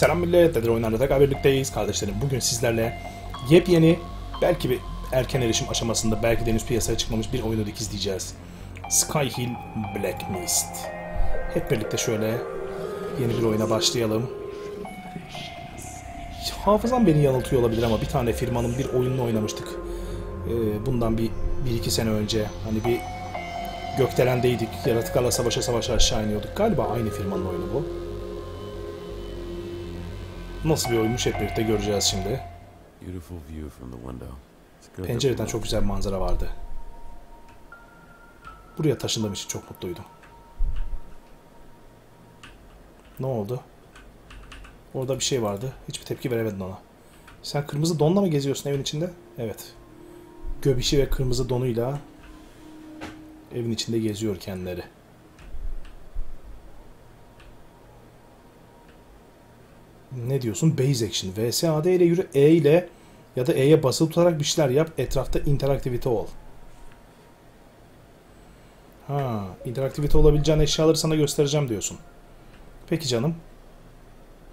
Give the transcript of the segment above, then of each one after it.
Selam millet, DeDeliOyunlar'la tekrar birlikteyiz kardeşlerim. Bugün sizlerle yepyeni, belki bir erken erişim aşamasında, belki de henüz piyasaya çıkmamış bir oyunu dikizleyeceğiz. Skyhill Black Mist. Hep birlikte şöyle yeni bir oyuna başlayalım. Hafızam beni yanıltıyor olabilir ama bir tane firmanın bir oyununu oynamıştık. Bundan bir iki sene önce. Hani bir gökdelendeydik, yaratıklarla savaşa aşağı iniyorduk. Galiba aynı firmanın oyunu bu. Nasıl bir oyunmuş hep birlikte göreceğiz şimdi. Pencereden çok güzel bir manzara vardı. Buraya taşındığım için çok mutluydum. Ne oldu? Orada bir şey vardı. Hiçbir tepki veremedin ona. Sen kırmızı donla mı geziyorsun evin içinde? Evet. Göbişi ve kırmızı donuyla evin içinde geziyor kendileri. Ne diyorsun? Base action. VSAD ile yürü. E ile ya da E'ye basılı tutarak bir şeyler yap. Etrafta interaktivite ol. Ha, interaktivite olabileceğin eşyaları sana göstereceğim diyorsun. Peki canım.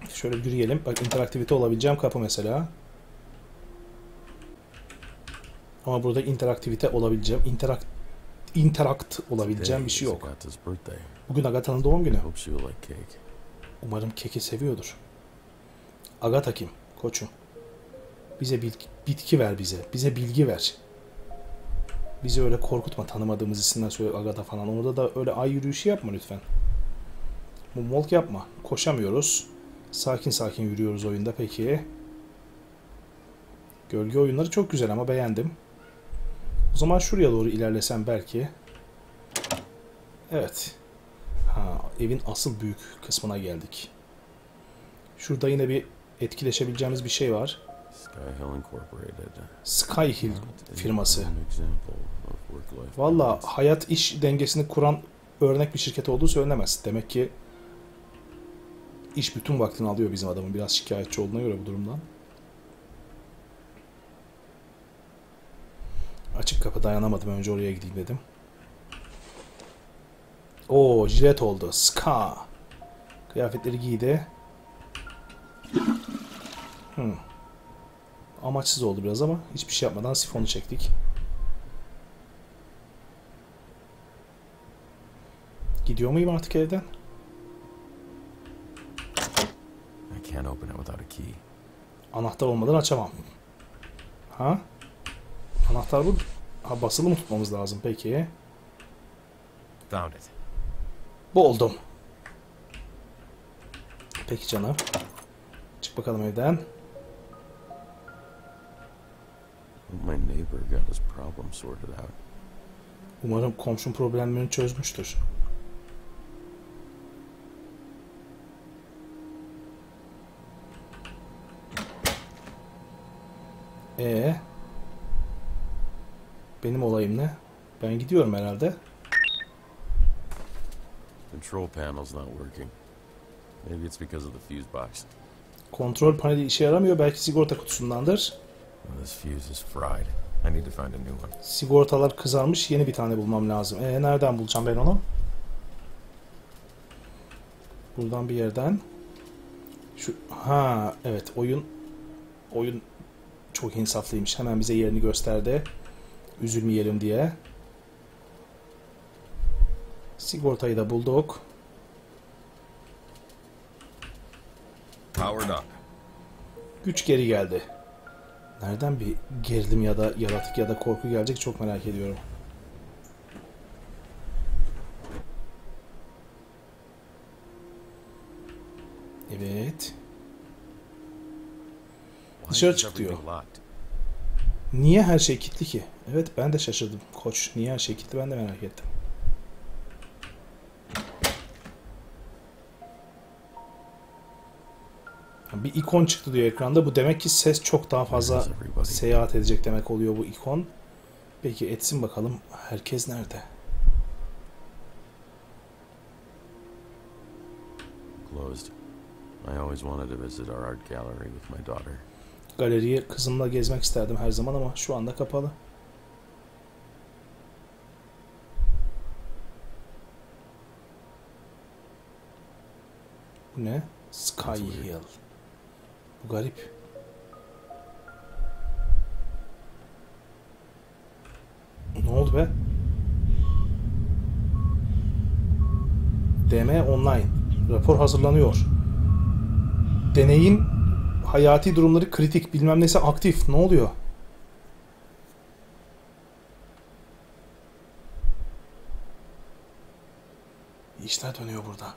Şöyle yürüyelim. Bak, interaktivite olabileceğim kapı mesela. Ama burada interaktivite olabileceğim, interakt olabileceğim bir şey yok. Bugün Agatha'nın doğum günü. Umarım keki seviyordur. Agatha kim? Koçum. Bize bitki ver bize. Bize bilgi ver. Bizi öyle korkutma, tanımadığımız isimden söyle Agatha falan. Orada da öyle ay yürüyüşü yapma lütfen. Moonwalk yapma. Koşamıyoruz. Sakin sakin yürüyoruz oyunda peki. Gölge oyunları çok güzel ama beğendim. O zaman şuraya doğru ilerlesem belki. Evet. Ha, evin asıl büyük kısmına geldik. Şurada yine bir etkileşebileceğimiz bir şey var. Skyhill firması. Valla hayat iş dengesini kuran örnek bir şirket olduğu söylenemez. Demek ki iş bütün vaktini alıyor bizim adamın, biraz şikayetçi olduğuna göre bu durumdan. Açık kapı, dayanamadım, önce oraya gideyim dedim. Oo, jilet oldu. Ska. Kıyafetleri giydi. Amaçsız oldu biraz ama hiçbir şey yapmadan sifonu çektik. Gidiyor muyum artık evden? Anahtar olmadan açamam. Ha? Anahtar bu. Ha, basılı mı tutmamız lazım peki? Buldum. Peki canım. Çık bakalım evden. Umarım komşum problemlerini çözmüştür. Benim olayım ne? Ben gidiyorum herhalde. Kontrol paneli işe yaramıyor. Belki sigorta kutusundandır. Sigortalar kızarmış. Yeni bir tane bulmam lazım. Nereden bulacağım ben onu? Buradan bir yerden. Şu. Ha, evet, oyun çok insaflıymış. Hemen bize yerini gösterdi. Üzülmeyelim diye. Sigortayı da bulduk. Güç geri geldi. Nereden bir gerilim ya da yaratık ya da korku gelecek, çok merak ediyorum. Evet. Dışarı çık diyor. Niye her şey kilitli ki? Evet, ben de şaşırdım koç. Niye her şey kilitli, ben de merak ettim. Bir ikon çıktı diyor ekranda. Bu demek ki ses çok daha fazla seyahat edecek demek oluyor bu ikon. Peki etsin bakalım. Herkes nerede? Galeriye kızımla gezmek isterdim her zaman ama şu anda kapalı. Bu ne? Skyhill. Bu garip. Ne oldu be? DM online. Rapor hazırlanıyor. Deneyin hayati durumları kritik. Bilmem neyse aktif. Ne oluyor? İşler dönüyor burada.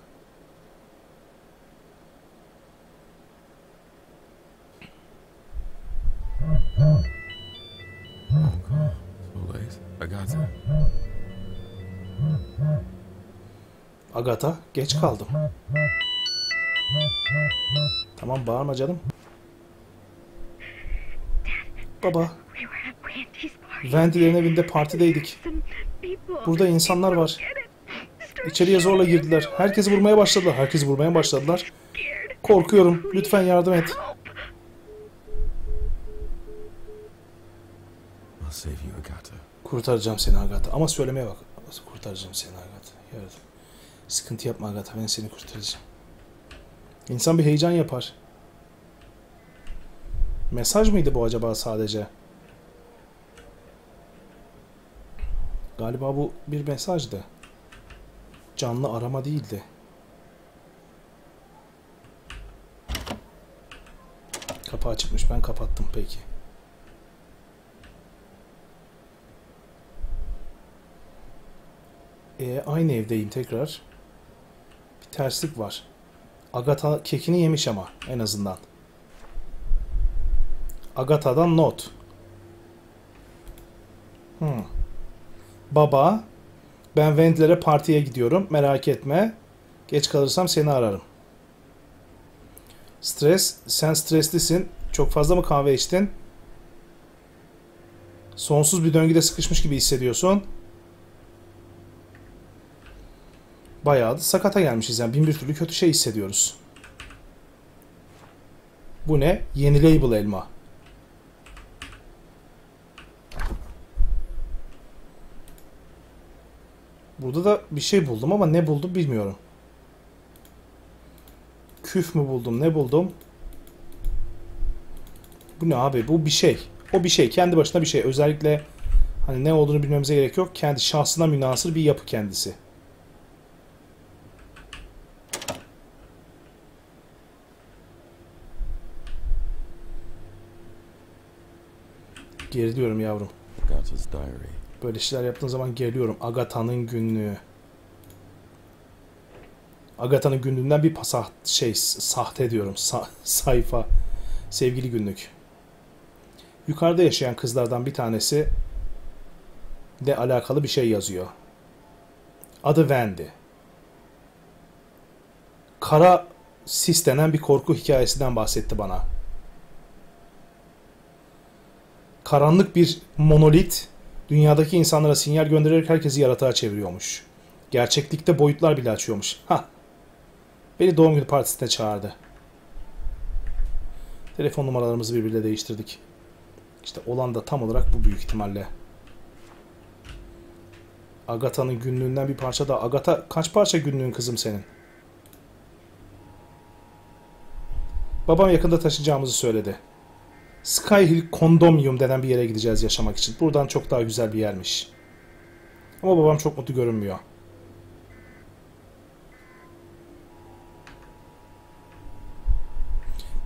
Agatha. Agatha, geç kaldım. Tamam, bağırma canım. Baba. Wendy'lerin evinde partideydik. Burada insanlar var. İçeriye zorla girdiler. Herkesi vurmaya başladılar. Korkuyorum. Lütfen yardım et. Kurtaracağım seni Agatha. Ama söylemeye bak. Kurtaracağım seni Agatha. Yardım. Sıkıntı yapma Agatha. Ben seni kurtaracağım. İnsan bir heyecan yapar. Mesaj mıydı bu acaba sadece? Galiba bu bir mesajdı. Canlı arama değildi. Kapı açıkmış. Ben kapattım peki. Aynı evdeyim tekrar. Bir terslik var. Agatha kekini yemiş ama en azından. Agatha'dan not. Baba, ben Wendy'lere partiye gidiyorum. Merak etme. Geç kalırsam seni ararım. Stres. Sen streslisin. Çok fazla mı kahve içtin? Sonsuz bir döngüde sıkışmış gibi hissediyorsun. Bayağı da sakata gelmişiz. Yani bin bir türlü kötü şey hissediyoruz. Bu ne? Yeni label elma. Burada da bir şey buldum ama ne buldum bilmiyorum. Küf mü buldum? Ne buldum? Bu ne abi? Bu bir şey. O bir şey. Kendi başına bir şey. Özellikle hani ne olduğunu bilmemize gerek yok. Kendi şahsına münhasır bir yapı kendisi. Geriliyorum yavrum. Böyle şeyler yaptığın zaman geriliyorum. Agatha'nın günlüğü. Agatha'nın günlüğünden bir sahte diyorum. Sayfa. Sevgili günlük. Yukarıda yaşayan kızlardan bir tanesi de alakalı bir şey yazıyor. Adı Wendy. Kara sis denen bir korku hikayesinden bahsetti bana. Karanlık bir monolit dünyadaki insanlara sinyal göndererek herkesi yaratığa çeviriyormuş. Gerçeklikte boyutlar bile açıyormuş. Ha. Beni doğum günü partisine çağırdı. Telefon numaralarımızı birbiriyle değiştirdik. İşte olan da tam olarak bu büyük ihtimalle. Agatha'nın günlüğünden bir parça daha. Agatha kaç parça günlüğün kızım senin? Babam yakında taşınacağımızı söyledi. Skyhill Condominium denen bir yere gideceğiz yaşamak için. Buradan çok daha güzel bir yermiş. Ama babam çok mutlu görünmüyor.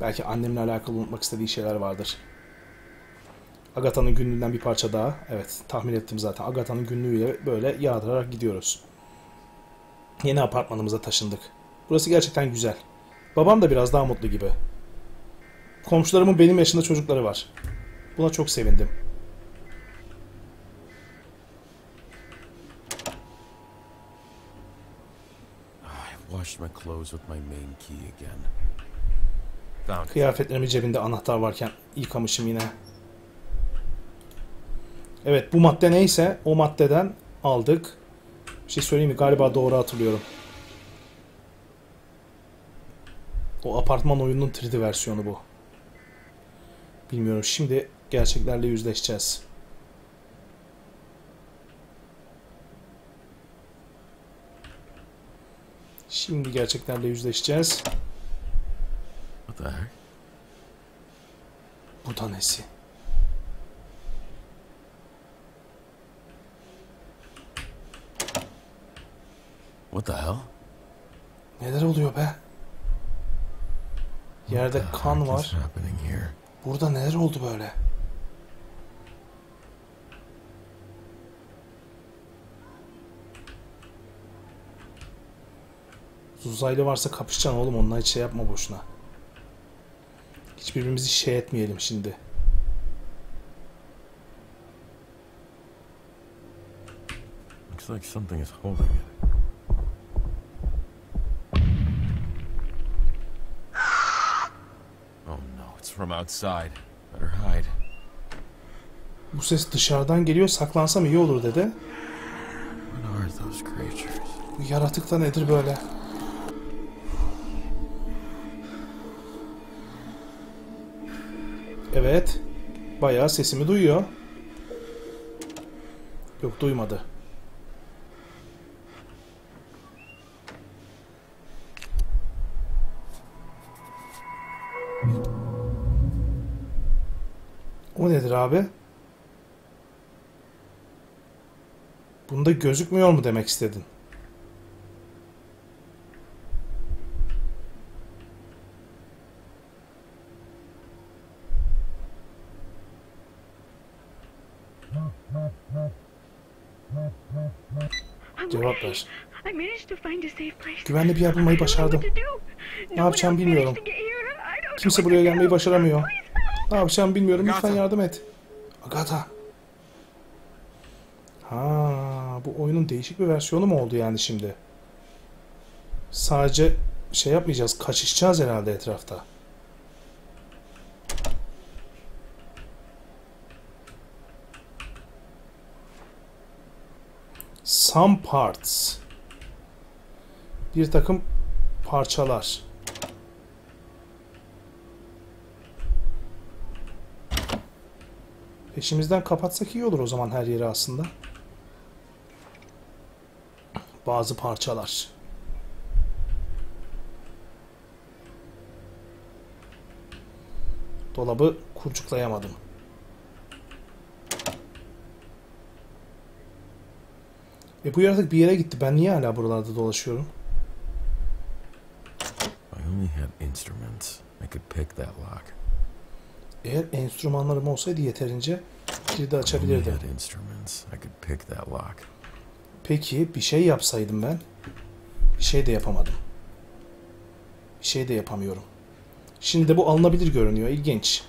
Belki annemle alakalı unutmak istediği şeyler vardır. Agatha'nın günlüğünden bir parça daha. Evet, tahmin ettim zaten. Agatha'nın günlüğüyle böyle yağdırarak gidiyoruz. Yeni apartmanımıza taşındık. Burası gerçekten güzel. Babam da biraz daha mutlu gibi. Komşularımın benim yaşında çocukları var. Buna çok sevindim. Kıyafetlerimi cebinde anahtar varken yıkamışım yine. Evet, bu madde neyse o maddeden aldık. Bir şey söyleyeyim mi? Galiba doğru hatırlıyorum. O apartman oyununun 3D versiyonu bu. Bilmiyorum. Şimdi gerçeklerle yüzleşeceğiz. tanesi. What the hell? Neler oluyor be? Yerde kan var. Burada neler oldu böyle? Uzaylı varsa kapışacaksın oğlum, onunla hiç şey yapma boşuna. Hiçbirbirimizi şey etmeyelim şimdi. Looks like something is holding it. Oh no, it's from outside. Better hide. Bu ses dışarıdan geliyor, saklansam iyi olur dedi. What are those creatures? Bu yaratık da nedir böyle? Evet. Bayağı sesimi duyuyor. Yok, duymadı. O nedir abi? Bunda gözükmüyor mu demek istedin? Cevap ver. Güvenli bir yer bulmayı başardım. Ne yapacağımı bilmiyorum. Kimse buraya gelmeyi başaramıyor. Ne yapacağımı bilmiyorum. Lütfen yardım et. Agatha. Ha, bu oyunun değişik bir versiyonu mu oldu yani şimdi? Sadece şey yapmayacağız. Kaçışacağız herhalde etrafta. Some parts. Bir takım parçalar. Peşimizden kapatsak iyi olur o zaman her yeri aslında. Bazı parçalar. Dolabı kurcuklayamadım. Bu yaratık bir yere gitti. Ben niye hala buralarda dolaşıyorum? Eğer enstrümanlarım olsaydı yeterince kilidi açabilirdim. Peki bir şey yapsaydım ben? Bir şey de yapamadım. Bir şey de yapamıyorum. Şimdi de bu alınabilir görünüyor. İlginç.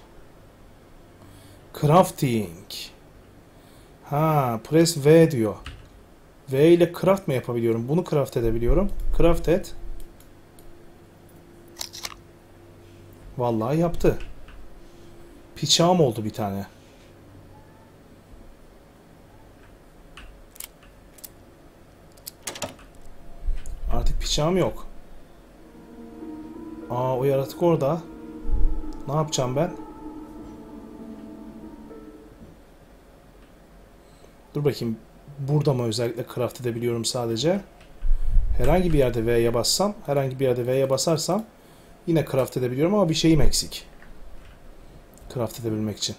Crafting. Ha, press V diyor. V ile craft mı yapabiliyorum? Bunu craft edebiliyorum. Craft et. Vallahi yaptı. Bıçağım oldu bir tane. Artık bıçağım yok. Aa, o yaratık orada. Ne yapacağım ben? Dur bakayım. Burada mı özellikle craft edebiliyorum sadece? Herhangi bir yerde V'ye bassam, herhangi bir yerde V'ye basarsam yine craft edebiliyorum ama bir şeyim eksik. Craft edebilmek için.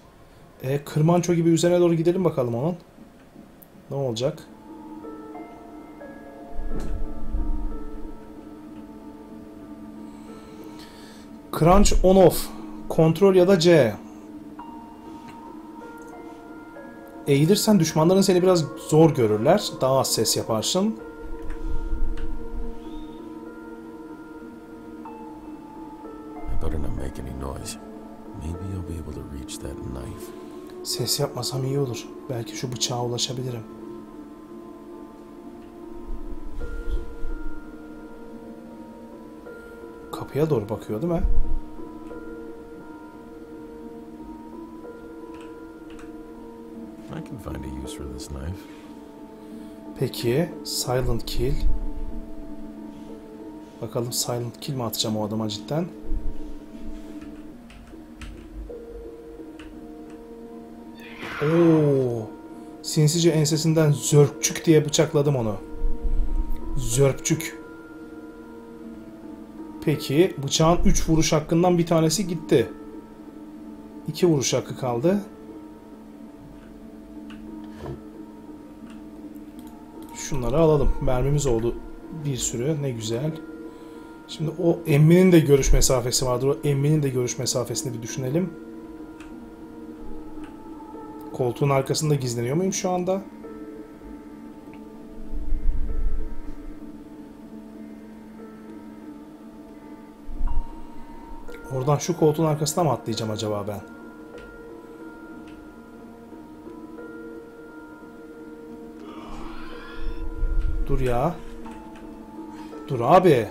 Kırmanço gibi üzerine doğru gidelim bakalım onun. Ne olacak? Crunch on off. Kontrol ya da C. Eğilirsen düşmanların seni biraz zor görürler. Daha az ses yaparsın. Ses yapmasam iyi olur. Belki şu bıçağa ulaşabilirim. Kapıya doğru bakıyordum ha. Peki, silent kill. Bakalım silent kill mi atacağım o adama cidden? Oo, sinsice ensesinden zörpçük diye bıçakladım onu. Zörpçük. Peki, bıçağın 3 vuruş hakkından bir tanesi gitti. 2 vuruş hakkı kaldı. Şunları alalım. Mermimiz oldu bir sürü. Ne güzel. Şimdi o emminin de görüş mesafesi vardır. O emminin de görüş mesafesini bir düşünelim. Koltuğun arkasında gizleniyor muyum şu anda? Oradan şu koltuğun arkasına mı atlayacağım acaba ben? Dur ya. Dur abi.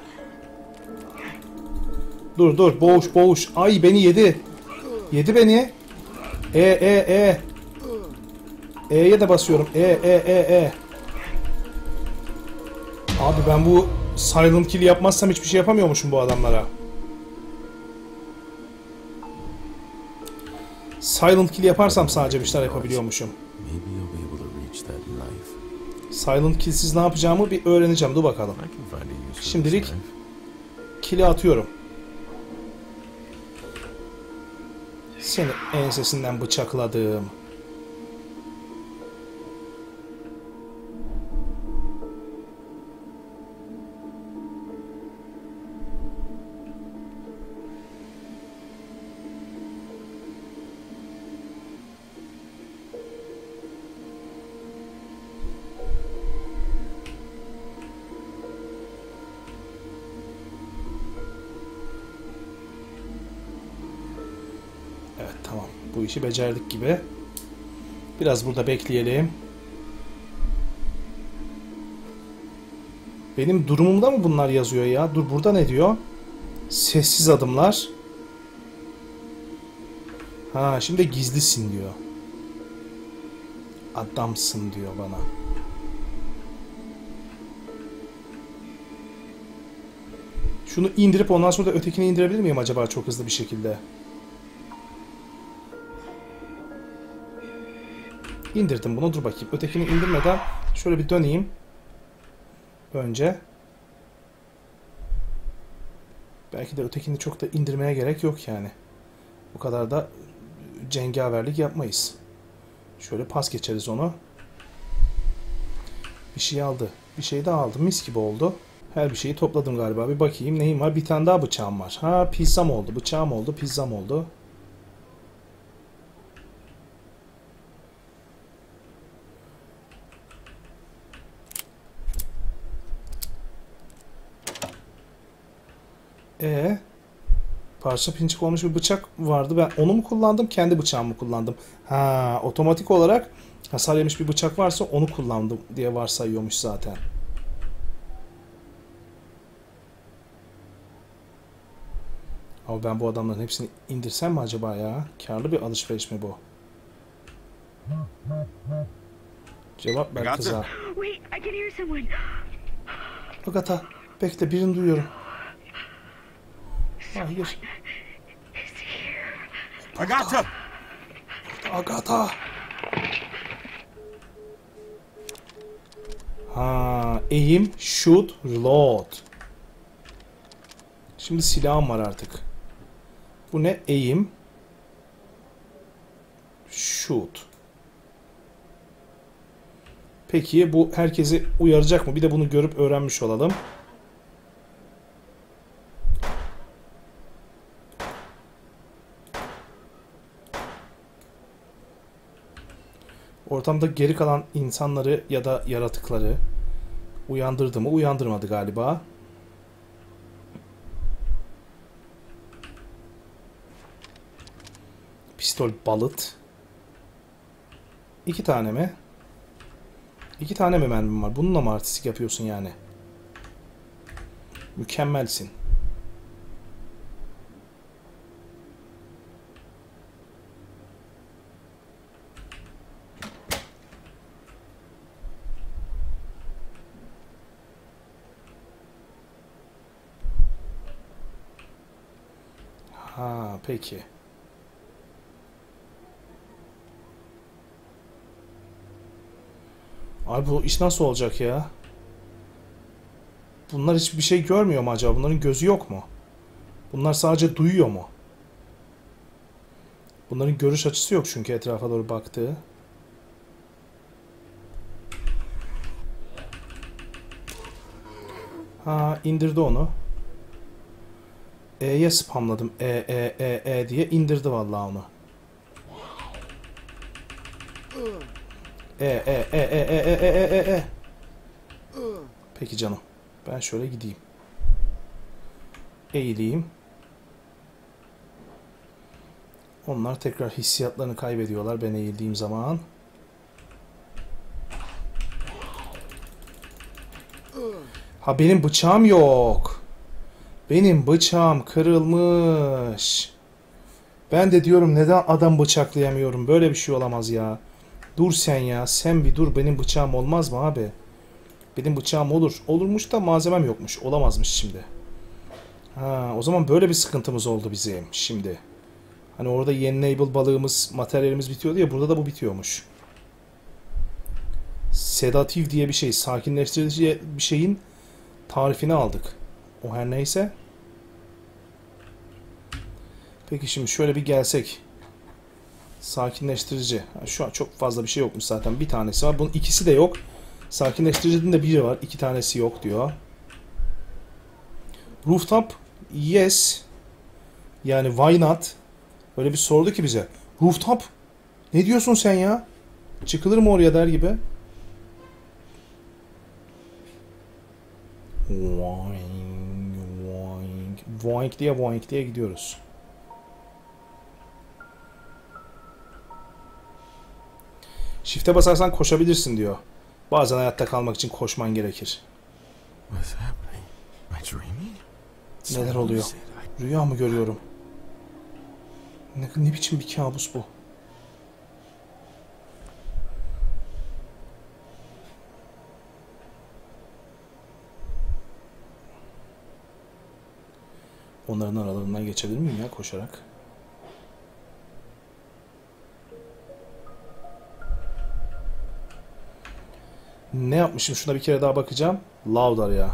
Dur dur. Boğuş boğuş. Ay beni yedi. Yedi beni. E'ye de basıyorum. Abi ben bu silent kill yapmazsam hiçbir şey yapamıyormuşum bu adamlara. Silent kill yaparsam sadece bir şeyler yapabiliyormuşum. Silent kill'siz ne yapacağımı bir öğreneceğim. Dur bakalım. Şimdilik kill'i atıyorum. Seni ensesinden bıçakladım. Bu işi becerdik gibi. Biraz burada bekleyelim. Benim durumumda mı bunlar yazıyor ya? Dur burada ne diyor? Sessiz adımlar. Ha şimdi gizlisin diyor. Adamsın diyor bana. Şunu indirip ondan sonra da ötekini indirebilir miyim acaba çok hızlı bir şekilde? İndirdim bunu. Dur bakayım. Ötekini indirmeden şöyle bir döneyim. Önce. Belki de ötekini çok da indirmeye gerek yok yani. Bu kadar da cengaverlik yapmayız. Şöyle pas geçeriz onu. Bir şey aldı. Bir şey de aldı. Mis gibi oldu. Her bir şeyi topladım galiba. Bir bakayım neyim var. Bir tane daha bıçağım var. Ha pizzam oldu. Bıçağım oldu. Pizzam oldu. Parça pinçik olmuş bir bıçak vardı. Ben onu mu kullandım? Kendi bıçağımı kullandım. Ha, otomatik olarak hasar yemiş bir bıçak varsa onu kullandım diye varsayıyormuş zaten. Ama ben bu adamların hepsini indirsem mi acaba ya? Karlı bir alışveriş mi bu? Cevap ver kıza. Agatha, bekle birini duyuyorum. Hayır. Agatha! Agatha! Ha, aim, shoot, reload. Şimdi silahım var artık. Bu ne? Aim, shoot. Peki bu herkesi uyaracak mı? Bir de bunu görüp öğrenmiş olalım. Ortamda geri kalan insanları ya da yaratıkları uyandırdı mı? Uyandırmadı galiba. Pistol balıt. 2 tane mi? 2 tane mi mermim var? Bununla mı artistik yapıyorsun yani? Mükemmelsin. Ha peki. Abi bu iş nasıl olacak ya? Bunlar hiçbir şey görmüyor mu acaba? Bunların gözü yok mu? Bunlar sadece duyuyor mu? Bunların görüş açısı yok çünkü etrafa doğru baktığı. Ha, indirdi onu. E'ye spamladım. E diye indirdi vallahi onu. Peki canım. Ben şöyle gideyim. Eğileyim. Onlar tekrar hissiyatlarını kaybediyorlar ben eğildiğim zaman. Ha benim bıçağım yok. Benim bıçağım kırılmış. Ben de diyorum neden adam bıçaklayamıyorum. Böyle bir şey olamaz ya. Dur sen ya. Sen bir dur. Benim bıçağım olmaz mı abi? Benim bıçağım olur. Olurmuş da malzemem yokmuş. Olamazmış şimdi. Ha, o zaman böyle bir sıkıntımız oldu bizim şimdi. Hani orada yenable balığımız, materyalimiz bitiyordu ya. Burada da bu bitiyormuş. Sedatif diye bir şey. Sakinleştirici bir şeyin tarifini aldık. O her neyse. Peki şimdi şöyle bir gelsek. Sakinleştirici. Şu an çok fazla bir şey yokmuş zaten. Bir tanesi var. Bunun ikisi de yok. Sakinleştiricinin de biri var. İki tanesi yok diyor. Rooftop. Yes. Yani why not? Öyle bir sordu ki bize. Rooftop. Ne diyorsun sen ya? Çıkılır mı oraya der gibi. Voink, voink. Voink diye gidiyoruz. Shift'e basarsan koşabilirsin diyor. Bazen hayatta kalmak için koşman gerekir. Neler oluyor? Rüya mı görüyorum? Ne biçim bir kabus bu? Onların aralarından geçebilir miyim ya koşarak? Ne yapmışım? Şuna bir kere daha bakacağım. Lavdar ya.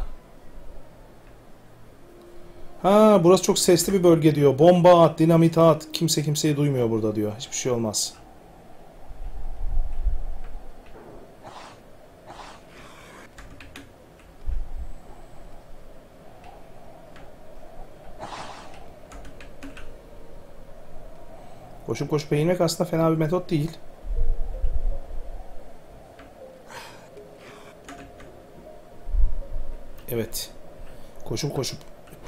Ha, burası çok sesli bir bölge diyor. Bomba at, dinamit at. Kimse kimseyi duymuyor burada diyor. Hiçbir şey olmaz. Koşup koşup eğilmek aslında fena bir metot değil. Evet. Koşup koşup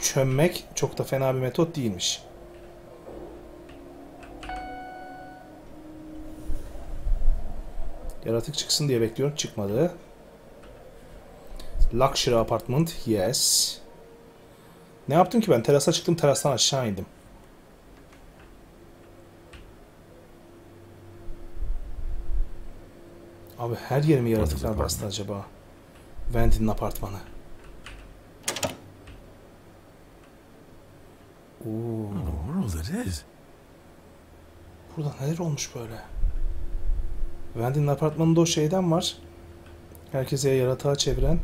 çömmek çok da fena bir metot değilmiş. Yaratık çıksın diye bekliyorum. Çıkmadı. Luxury apartment. Yes. Ne yaptım ki ben? Terasa çıktım. Terastan aşağı indim. Abi her yerimi yaratıklar bastı acaba? Wendy'nin apartmanı. Burada neler olmuş böyle? Wendy'nin apartmanında o şeyden var. Herkese yaratığa çeviren.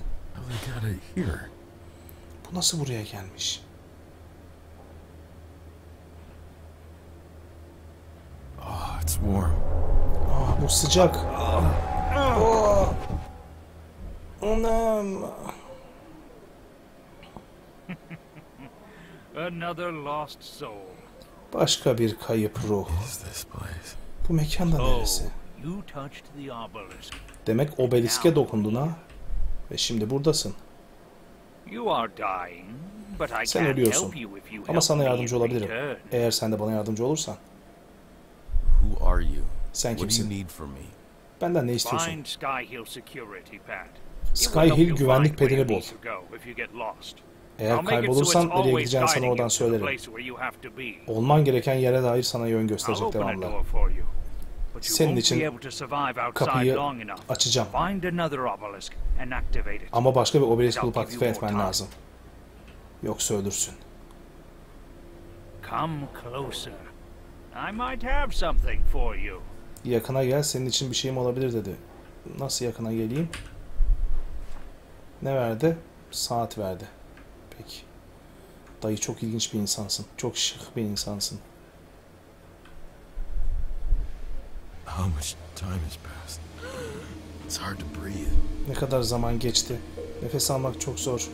Bu nasıl buraya gelmiş? Bu sıcak. Anam. Başka bir kayıp ruh. Bu mekan da neresi? Demek obeliske dokundun ha? Ve şimdi buradasın. Sen ölüyorsun. Ama sana yardımcı olabilirim. Eğer sen de bana yardımcı olursan. Sen kimsin? Benden ne istiyorsun? Skyhill güvenlik pedini bul. Eğer kaybolursan nereye gideceğini sana oradan söylerim. Olman gereken yere dair sana yön gösterecek devamlı. Senin için kapıyı açacağım. Ama başka bir obelisk bulup aktive etmen lazım. Yoksa ölürsün. Yakına gel, senin için bir şeyim olabilir dedi. Nasıl yakına geleyim? Ne verdi? Saat verdi. Peki. Dayı çok ilginç bir insansın. Çok şık bir insansın. How much time has passed? It's hard to breathe. Ne kadar zaman geçti. Nefes almak çok zor.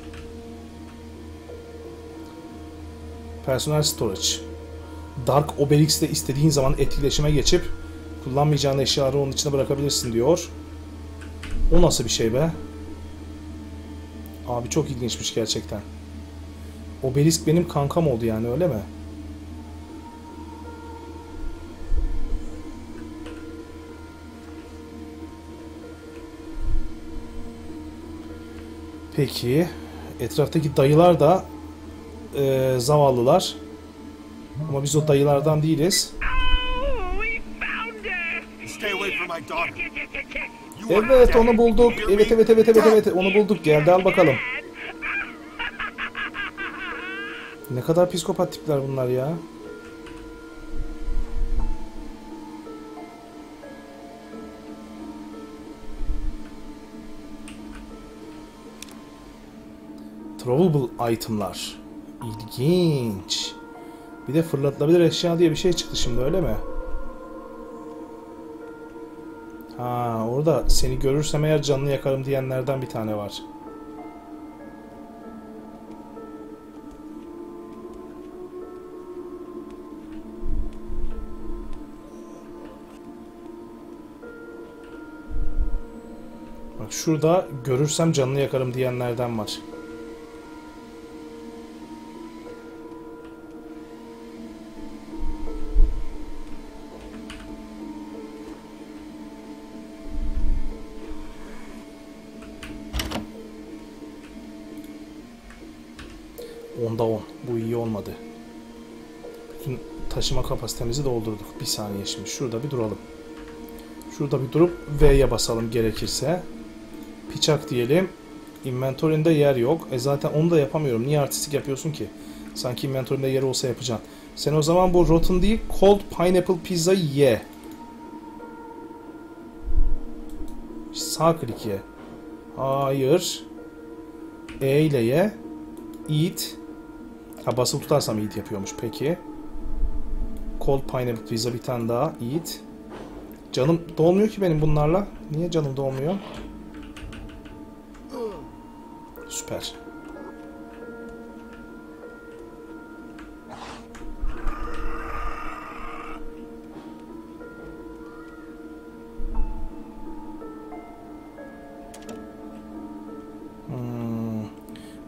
Personal storage. Dark Obelix'te istediğin zaman etkileşime geçip kullanmayacağın eşyaları onun içine bırakabilirsin diyor. O nasıl bir şey be? Abi çok ilginçmiş gerçekten. Obelisk benim kankam oldu yani, öyle mi? Peki. Etraftaki dayılar da zavallılar. Ama biz o dayılardan değiliz. Evet, onu bulduk. Evet, onu bulduk. Geldi, al bakalım. Ne kadar psikopat tipler bunlar ya. Throwable item'lar. İlginç. Bir de fırlatılabilir eşya diye bir şey çıktı şimdi, öyle mi? Ha, orada seni görürsem eğer canını yakarım diyenlerden bir tane var. Bak şurada görürsem canını yakarım diyenlerden var. Onda 10. Bu iyi olmadı. Bütün taşıma kapasitemizi doldurduk. Bir saniye şimdi. Şurada bir duralım. Şurada bir durup V'ye basalım gerekirse. Bıçak diyelim. Inventöründe yer yok. E zaten onu da yapamıyorum. Niye artistik yapıyorsun ki? Sanki inventöründe yer olsa yapacaksın. Sen o zaman bu rotten değil, cold pineapple pizza ye. Sağ klik ye. Hayır. E ile ye. Eat. Ha, basılı tutarsam eat yapıyormuş. Peki. Cold pineapple pizza bir tane daha. Eat. Canım dolmuyor ki benim bunlarla. Niye canım dolmuyor? Süper.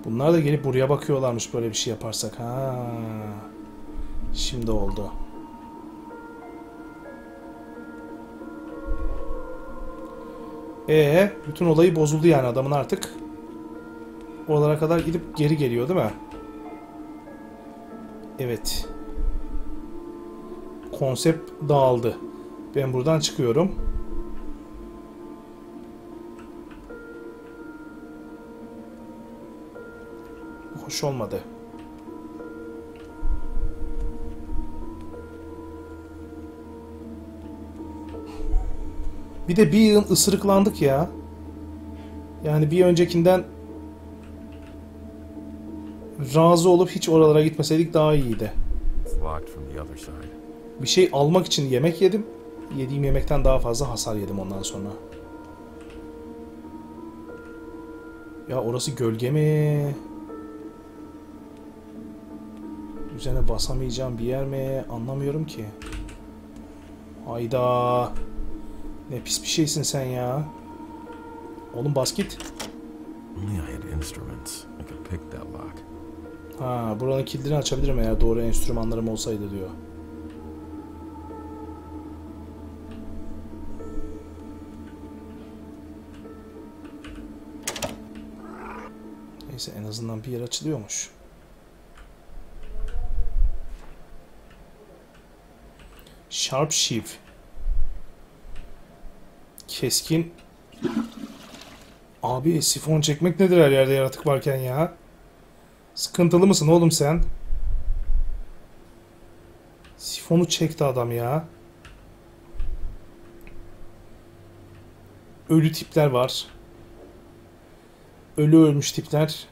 Bunlar da gelip buraya bakıyorlarmış böyle bir şey yaparsak. Ha. Şimdi oldu. Bütün olayı bozuldu yani adamın artık. Oralara kadar gidip geri geliyor değil mi? Evet. Konsept dağıldı. Ben buradan çıkıyorum. Hoş olmadı. Bir de bir yığın ısırıklandık ya. Yani bir öncekinden razı olup hiç oralara gitmeseydik daha iyiydi. Bir şey almak için yemek yedim. Yediğim yemekten daha fazla hasar yedim ondan sonra. Ya orası gölge mi? Üzerine basamayacağım bir yer mi? Anlamıyorum ki. Hayda. Ne pis bir şeysin sen ya. Oğlum bas git. Ha, buranın kilidini açabilirim eğer doğru enstrümanlarım olsaydı diyor. Neyse, en azından bir yer açılıyormuş. Sharp Sheave. Keskin. Abi sifon çekmek nedir her yerde yaratık varken ya? Sıkıntılı mısın oğlum sen? Sifonu çekti adam ya. Ölü tipler var. Ölü ölmüş tipler.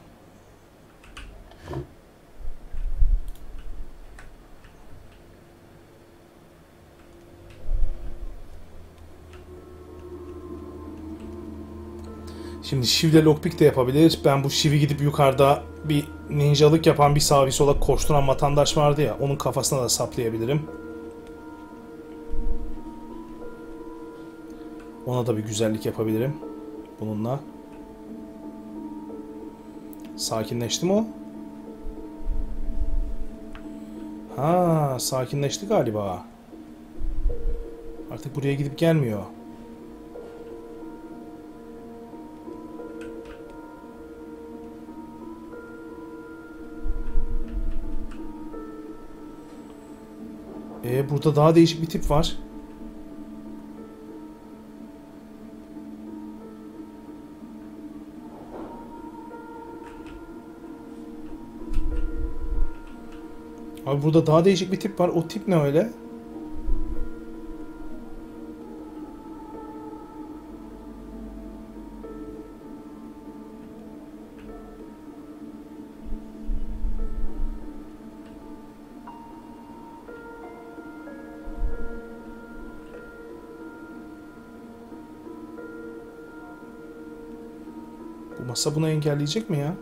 Şimdi şivle lockpick de yapabilir. Ben bu şivi gidip yukarıda bir ninjalık yapan bir sağa bir sola koşturan vatandaş vardı ya, onun kafasına da saplayabilirim. Ona da bir güzellik yapabilirim bununla. Sakinleşti mi o? Ha, sakinleşti galiba. Artık buraya gidip gelmiyor. Burada daha değişik bir tip var. Abi burada daha değişik bir tip var. O tip ne öyle? Bu masa bunu engelleyecek mi ya?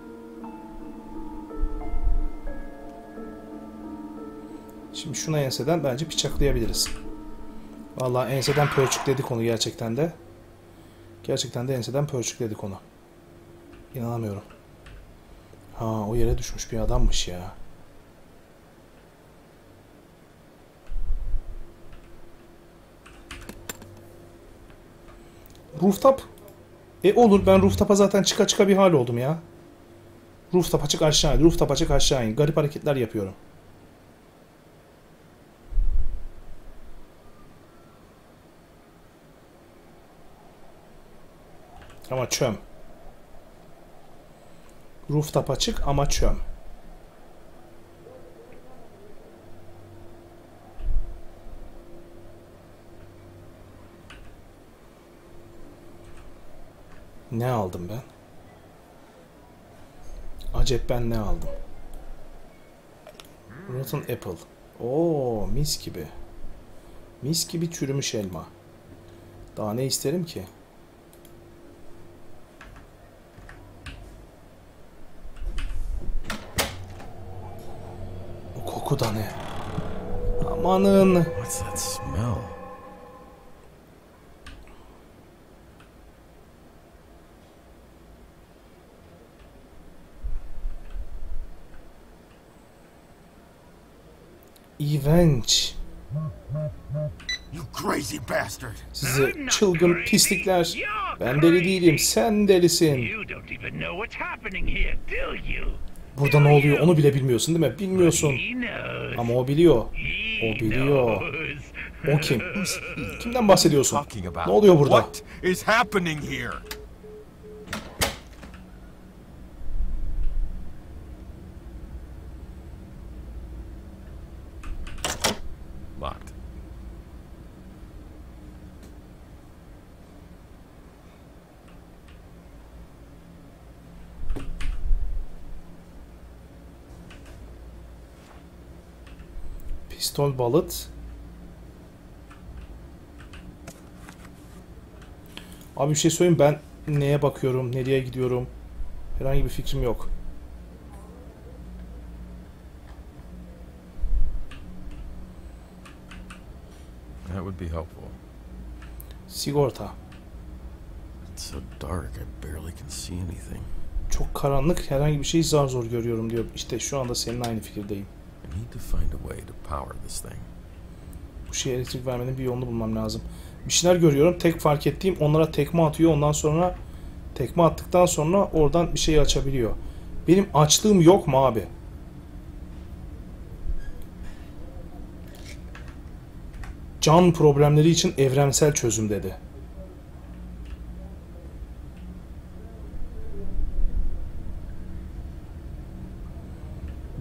Şimdi şuna enseden bence bıçaklayabiliriz. Vallahi enseden pörçükledik onu gerçekten de. Gerçekten de enseden pörçükledik onu. İnanamıyorum. Ha, o yere düşmüş bir adammış ya. Rooftop. Olur, ben rooftop'a zaten çıka çıka bir hal oldum ya. Rooftop'a çık aşağı in, rooftop'a çık aşağı in. Garip hareketler yapıyorum. Ama çöm. Rooftop'a çık ama çöm. Ne aldım ben? Acep ben ne aldım? Rotten apple. Oo, mis gibi. Mis gibi çürümüş elma. Daha ne isterim ki? O koku da ne? Amanın. What's that smell? Revenge. Sizi çılgın pislikler. Ben deli değilim, sen delisin. Burada ne oluyor onu bile bilmiyorsun değil mi? Bilmiyorsun. Ama o biliyor. O biliyor. O kim? Kimden bahsediyorsun? Ne oluyor burada? Pistol balıt. Abi bir şey söyleyeyim, ben neye bakıyorum, nereye gidiyorum, herhangi bir fikrim yok. That would be helpful. Sigorta. It's so dark, I barely can see anything. Çok karanlık, herhangi bir şeyi zar zor görüyorum diyor. İşte şu anda senin aynı fikirdeyim. I need to find a way to power this thing. Bu şeye elektrik vermenin bir yolunu bulmam lazım. Bir şeyler görüyorum. Tek fark ettiğim onlara tekme atıyor. Ondan sonra tekme attıktan sonra oradan bir şey açabiliyor. Benim açlığım yok mu abi? Can problemleri için evrensel çözüm dedi.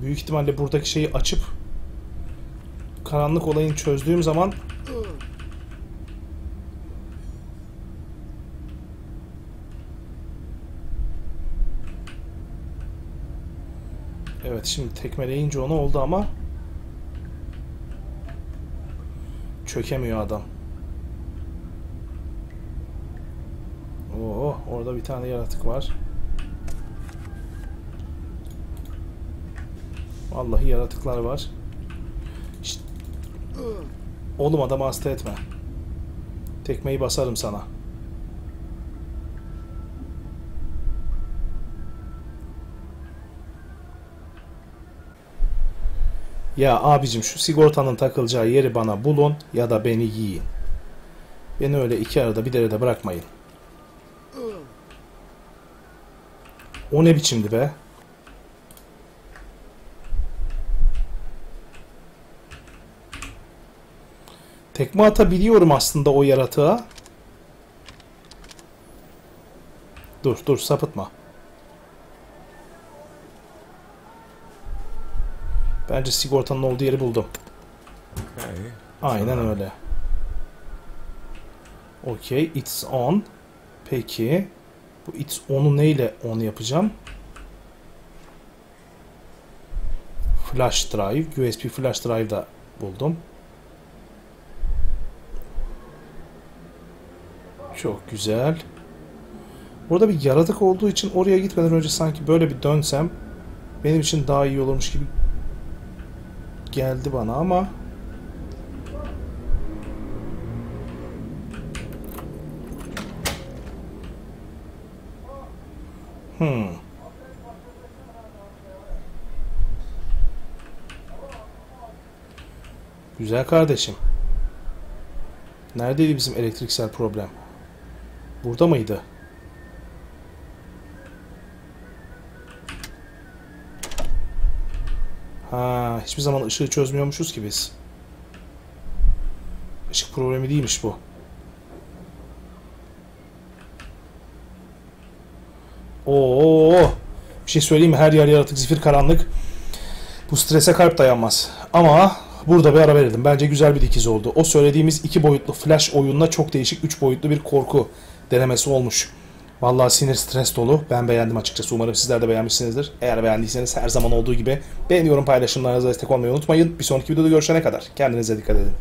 Büyük ihtimalle buradaki şeyi açıp karanlık olayını çözdüğüm zaman evet, şimdi tekmeleyince ona oldu ama çökemiyor adam. Oo, orada bir tane yaratık var. Vallahi yaratıklar var. Şişt. Oğlum adamı hasta etme. Tekmeyi basarım sana. Ya abicim şu sigortanın takılacağı yeri bana bulun ya da beni yiyin. Beni öyle iki arada bir derede bırakmayın. O ne biçimdi be? Tekme atabiliyorum aslında o yaratığa. Dur dur, sapıtma. Bence sigortanın olduğu yeri buldum. Aynen öyle. Okay, it's on. Peki. Bu it's on'u neyle on yapacağım? Flash drive. USB flash drive da buldum. Çok güzel. Burada bir yaratık olduğu için oraya gitmeden önce sanki böyle bir dönsem benim için daha iyi olurmuş gibi geldi bana ama Güzel kardeşim. Neredeydi bizim elektriksel problem? Burada mıydı? Ha, hiçbir zaman ışığı çözmüyormuşuz ki biz. Işık problemi değilmiş bu. Oo, bir şey söyleyeyim mi? Her yer yaratık, zifir karanlık. Bu strese kalp dayanmaz. Ama burada bir ara verelim. Bence güzel bir dikiz oldu. O söylediğimiz iki boyutlu flash oyunla çok değişik üç boyutlu bir korku denemesi olmuş. Vallahi sinir stres dolu. Ben beğendim açıkçası. Umarım sizler de beğenmişsinizdir. Eğer beğendiyseniz her zaman olduğu gibi beğeniyorum, paylaşımlarınıza destek olmayı unutmayın. Bir sonraki videoda görüşene kadar kendinize dikkat edin.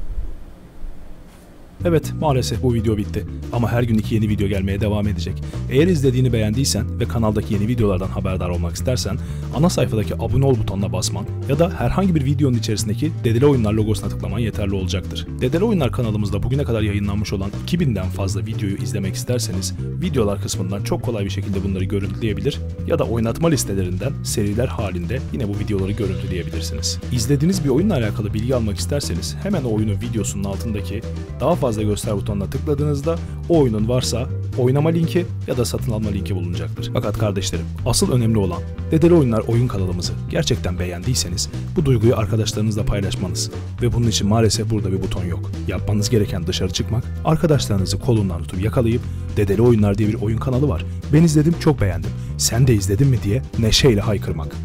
Evet, maalesef bu video bitti. Ama her gün iki yeni video gelmeye devam edecek. Eğer izlediğini beğendiysen ve kanaldaki yeni videolardan haberdar olmak istersen ana sayfadaki abone ol butonuna basman ya da herhangi bir videonun içerisindeki DeDeliOyunlar logosuna tıklaman yeterli olacaktır. DeDeliOyunlar kanalımızda bugüne kadar yayınlanmış olan 2000'den fazla videoyu izlemek isterseniz videolar kısmından çok kolay bir şekilde bunları görüntüleyebilir ya da oynatma listelerinden seriler halinde yine bu videoları görüntüleyebilirsiniz. İzlediğiniz bir oyunla alakalı bilgi almak isterseniz hemen o oyunun videosunun altındaki daha fazla göster butonuna tıkladığınızda o oyunun varsa oynama linki ya da satın alma linki bulunacaktır. Fakat kardeşlerim, asıl önemli olan DeDeliOyunlar oyun kanalımızı gerçekten beğendiyseniz bu duyguyu arkadaşlarınızla paylaşmanız ve bunun için maalesef burada bir buton yok. Yapmanız gereken dışarı çıkmak, arkadaşlarınızı kolundan tutup yakalayıp DeDeliOyunlar diye bir oyun kanalı var. Ben izledim, çok beğendim. Sen de izledin mi diye neşeyle haykırmak.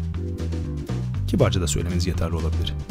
Kibarca da söylemeniz yeterli olabilir.